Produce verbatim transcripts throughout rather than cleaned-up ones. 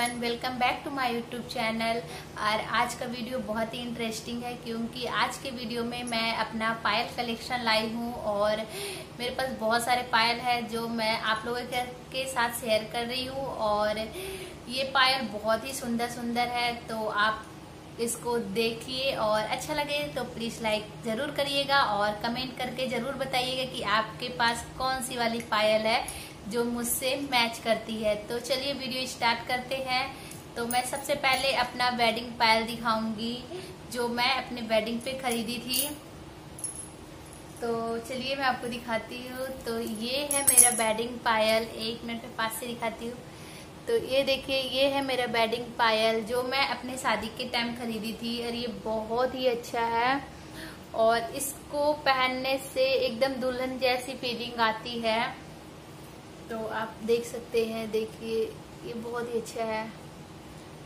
Everyone, welcome back to my YouTube channel. और आज का वीडियो बहुत ही इंटरेस्टिंग है क्योंकि आज के वीडियो में मैं अपना पायल कलेक्शन लाई हूँ और मेरे पास बहुत सारे पायल है जो मैं आप लोगों के साथ शेयर कर रही हूँ। और ये पायल बहुत ही सुंदर सुंदर है, तो आप इसको देखिए और अच्छा लगे तो प्लीज़ लाइक ज़रूर करिएगा और कमेंट करके ज़रूर बताइएगा कि आपके पास कौन सी वाली पायल है जो मुझसे मैच करती है। तो चलिए वीडियो स्टार्ट करते हैं। तो मैं सबसे पहले अपना वेडिंग पायल दिखाऊंगी जो मैं अपने वेडिंग पे खरीदी थी। तो चलिए मैं आपको दिखाती हूँ। तो ये है मेरा वेडिंग पायल, एक मिनट में पास से दिखाती हूँ। तो ये देखिए, ये है मेरा वेडिंग पायल जो मैं अपने शादी के टाइम खरीदी थी और ये बहुत ही अच्छा है और इसको पहनने से एकदम दुल्हन जैसी फीलिंग आती है। तो आप देख सकते हैं, देखिए ये बहुत ही अच्छा है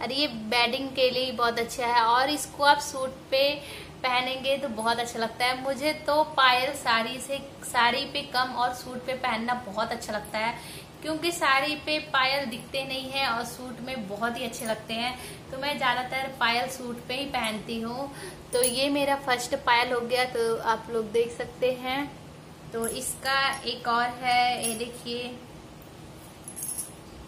और ये वेडिंग के लिए बहुत अच्छा है और इसको आप सूट पे पहनेंगे तो बहुत अच्छा लगता है। मुझे तो पायल साड़ी से साड़ी पे कम और सूट पे पहनना बहुत अच्छा लगता है क्योंकि साड़ी पे पायल दिखते नहीं है और सूट में बहुत ही अच्छे लगते हैं। तो मैं ज़्यादातर पायल सूट पे ही पहनती हूँ। तो ये मेरा फर्स्ट पायल हो गया, तो आप लोग देख सकते हैं। तो इसका एक और है, ये देखिए,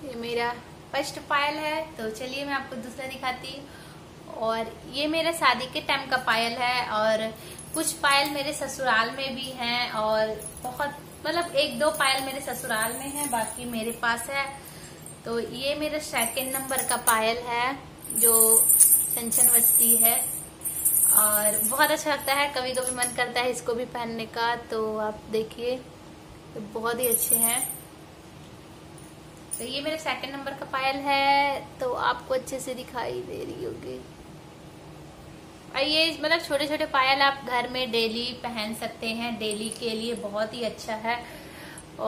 ये मेरा फर्स्ट पायल है। तो चलिए मैं आपको दूसरा दिखाती हूँ। और ये मेरा शादी के टाइम का पायल है और कुछ पायल मेरे ससुराल में भी हैं और बहुत मतलब एक दो पायल मेरे ससुराल में है, बाकी मेरे पास है। तो ये मेरा सेकंड नंबर का पायल है जो चंचन बजती है और बहुत अच्छा लगता है। कभी कभी मन करता है इसको भी पहनने का। तो आप देखिए, तो बहुत ही अच्छे हैं। तो ये मेरा सेकंड नंबर का पायल है, तो आपको अच्छे से दिखाई दे रही होगी। और ये मतलब छोटे छोटे पायल आप घर में डेली पहन सकते हैं, डेली के लिए बहुत ही अच्छा है।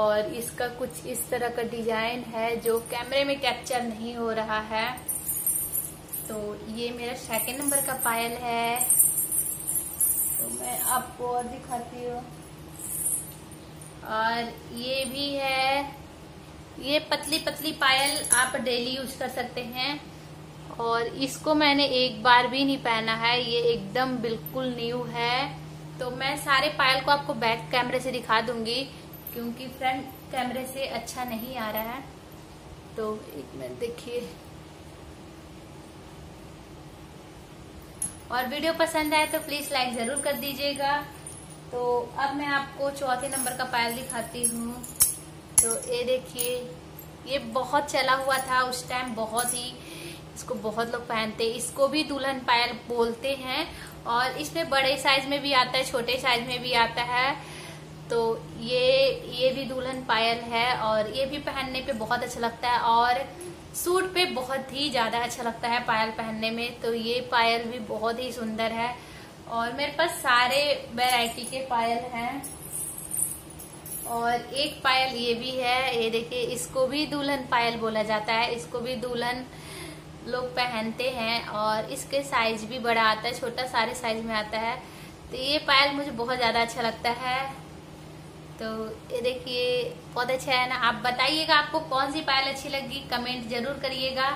और इसका कुछ इस तरह का डिजाइन है जो कैमरे में कैप्चर नहीं हो रहा है। तो ये मेरा सेकंड नंबर का पायल है। तो मैं आपको और दिखाती हूँ। और ये भी है, ये पतली पतली पायल आप डेली यूज कर सकते हैं और इसको मैंने एक बार भी नहीं पहना है, ये एकदम बिल्कुल न्यू है। तो मैं सारे पायल को आपको बैक कैमरे से दिखा दूंगी क्योंकि फ्रंट कैमरे से अच्छा नहीं आ रहा है। तो एक मिनट देखिए। और वीडियो पसंद आए तो प्लीज लाइक जरूर कर दीजिएगा। तो अब मैं आपको चौथे नंबर का पायल दिखाती हूँ। तो ये देखिए, ये बहुत चला हुआ था उस टाइम, बहुत ही इसको बहुत लोग पहनते हैं। इसको भी दुल्हन पायल बोलते हैं और इसमें बड़े साइज में भी आता है, छोटे साइज में भी आता है। तो ये ये भी दुल्हन पायल है और ये भी पहनने पे बहुत अच्छा लगता है और सूट पे बहुत ही ज्यादा अच्छा लगता है पायल पहनने में। तो ये पायल भी बहुत ही सुंदर है और मेरे पास सारे वैरायटी के पायल हैं। और एक पायल ये भी है, ये देखिए, इसको भी दुल्हन पायल बोला जाता है, इसको भी दुल्हन लोग पहनते हैं और इसके साइज भी बड़ा आता है, छोटा सारे साइज में आता है। तो ये पायल मुझे बहुत ज़्यादा अच्छा लगता है। तो ये देखिए, बहुत अच्छा है ना। आप बताइएगा आपको कौन सी पायल अच्छी लगी, कमेंट जरूर करिएगा।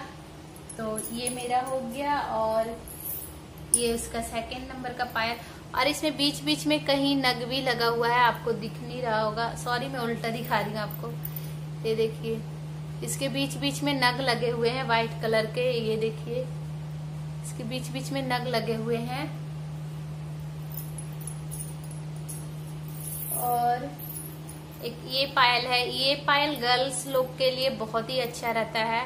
तो ये मेरा हो गया और ये उसका सेकंड नंबर का पायल। और इसमें बीच बीच में कहीं नग भी लगा हुआ है, आपको दिख नहीं रहा होगा। सॉरी, मैं उल्टा दिखा रही हूँ आपको। ये देखिए, इसके बीच बीच में नग लगे हुए हैं व्हाइट कलर के। ये देखिए, इसके बीच बीच में नग लगे हुए हैं। और एक ये पायल है, ये पायल गर्ल्स लोग के लिए बहुत ही अच्छा रहता है,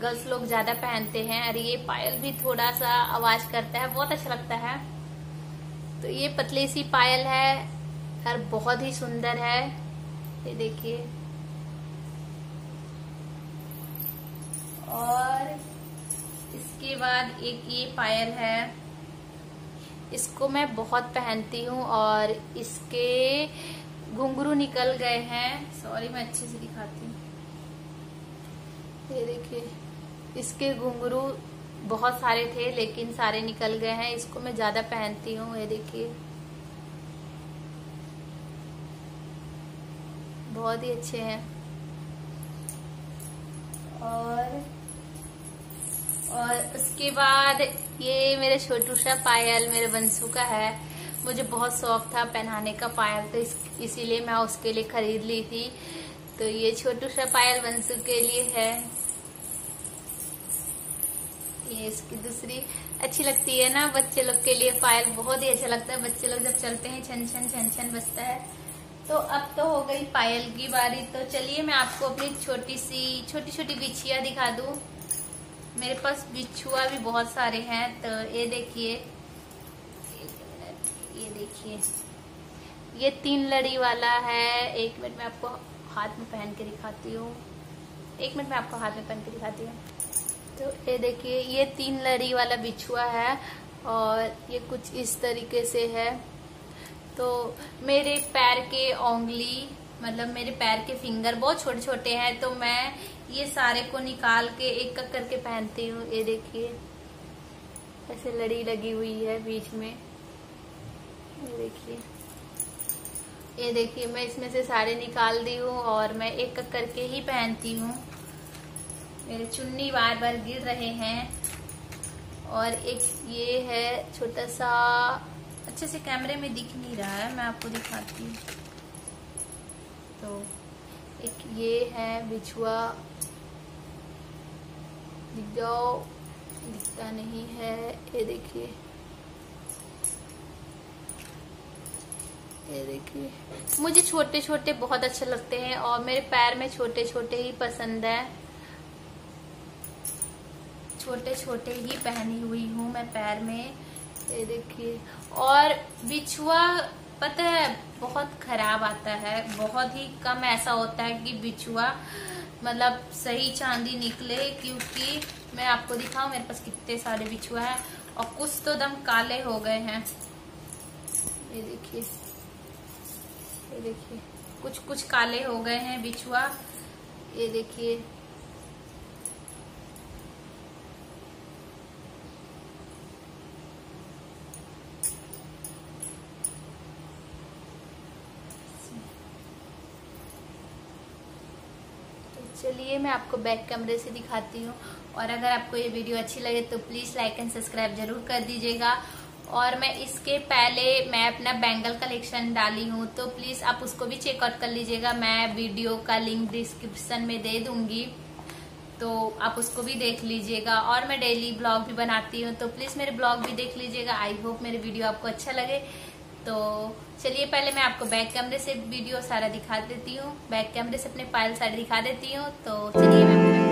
गर्ल्स लोग ज्यादा पहनते हैं। और ये पायल भी थोड़ा सा आवाज करता है, बहुत अच्छा लगता है। तो ये पतली सी पायल है और बहुत ही सुंदर है। ये देखिए, और इसके बाद एक ये पायल है, इसको मैं बहुत पहनती हूँ और इसके घुंघरू निकल गए हैं। सॉरी, मैं अच्छे से दिखाती हूँ। ये देखिए, इसके घुंघरू बहुत सारे थे लेकिन सारे निकल गए हैं, इसको मैं ज्यादा पहनती हूँ। ये देखिए, बहुत ही अच्छे हैं। और और उसके बाद ये मेरे छोटू सा पायल मेरे बंसू का है। मुझे बहुत शौक था पहनाने का पायल, तो इस, इसीलिए मैं उसके लिए खरीद ली थी। तो ये छोटू सा पायल बंसू के लिए है। ये इसकी दूसरी अच्छी लगती है ना बच्चे लोग के लिए, पायल बहुत ही अच्छा लगता है। बच्चे लोग जब चलते हैं छन छन छन छन बजता है। तो अब तो हो गई पायल की बारी, तो चलिए मैं आपको अपनी छोटी सी छोटी छोटी बिछिया दिखा दूं। मेरे पास बिछुआ भी बहुत सारे हैं। तो ये देखिए, ये देखिए, ये तीन लड़ी वाला है। एक मिनट में आपको हाथ में पहन के दिखाती हूँ एक मिनट में आपको हाथ में पहन के दिखाती हूँ। तो ये देखिए, ये तीन लड़ी वाला बिछुआ है और ये कुछ इस तरीके से है। तो मेरे पैर के उंगली, मतलब मेरे पैर के फिंगर बहुत छोटे छोटे हैं, तो मैं ये सारे को निकाल के एक एक करके पहनती हूँ। ये देखिए, ऐसे लड़ी लगी हुई है बीच में। ये देखिए, ये देखिए, मैं इसमें से सारे निकाल दी हूँ और मैं एक एक करके ही पहनती हूँ। मेरे चुन्नी बार बार गिर रहे हैं। और एक ये है छोटा सा, अच्छे से कैमरे में दिख नहीं रहा है, मैं आपको दिखाती हूँ। तो एक ये है बिछुआ, दिख जाओ, दिखता नहीं है। ये देखिए, ये देखिए, मुझे छोटे छोटे बहुत अच्छे लगते हैं और मेरे पैर में छोटे छोटे ही पसंद है। छोटे छोटे ही पहनी हुई हूँ मैं पैर में। ये देखिए, और बिछुआ पता है बहुत खराब आता है, बहुत ही कम ऐसा होता है कि बिछुआ मतलब सही चांदी निकले। क्योंकि मैं आपको दिखाऊं, मेरे पास कितने सारे बिछुआ हैं और कुछ तो दम काले हो गए हैं। ये देखिए, ये देखिए, कुछ कुछ काले हो गए हैं बिछुआ। ये देखिए, चलिए मैं आपको बैक कैमरे से दिखाती हूँ। और अगर आपको ये वीडियो अच्छी लगे तो प्लीज़ लाइक एंड सब्सक्राइब जरूर कर दीजिएगा। और मैं इसके पहले मैं अपना बैंगल कलेक्शन डाली हूँ, तो प्लीज़ आप उसको भी चेकआउट कर लीजिएगा। मैं वीडियो का लिंक डिस्क्रिप्शन में दे दूँगी, तो आप उसको भी देख लीजिएगा। और मैं डेली ब्लॉग भी बनाती हूँ, तो प्लीज़ मेरे ब्लॉग भी देख लीजिएगा। आई होप मेरे वीडियो आपको अच्छा लगे। तो चलिए पहले मैं आपको बैक कैमरे से वीडियो सारा दिखा देती हूँ, बैक कैमरे से अपने पायल सारे दिखा देती हूँ। तो चलिए मैं